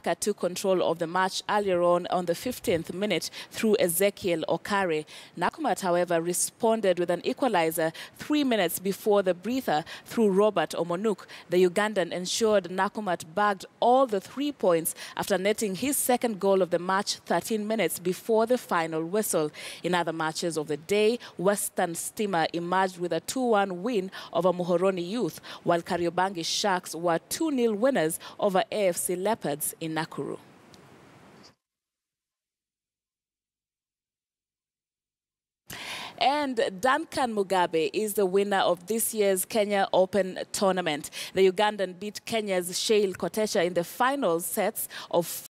Sofapaka took control of the match earlier on the 15th minute through Ezekiel Okare. Nakumatt, however, responded with an equalizer 3 minutes before the breather through Robert Omonuk. The Ugandan ensured Nakumatt bagged all the 3 points after netting his second goal of the match 13 minutes before the final whistle. In other matches of the day, Western Steamer emerged with a 2-1 win over Muhoroni Youth, while Karyobangi Sharks were 2-0 winners over AFC Leopards in Nakuru. And Duncan Mugabe is the winner of this year's Kenya Open tournament. The Ugandan beat Kenya's Sheil Kotecha in the final sets of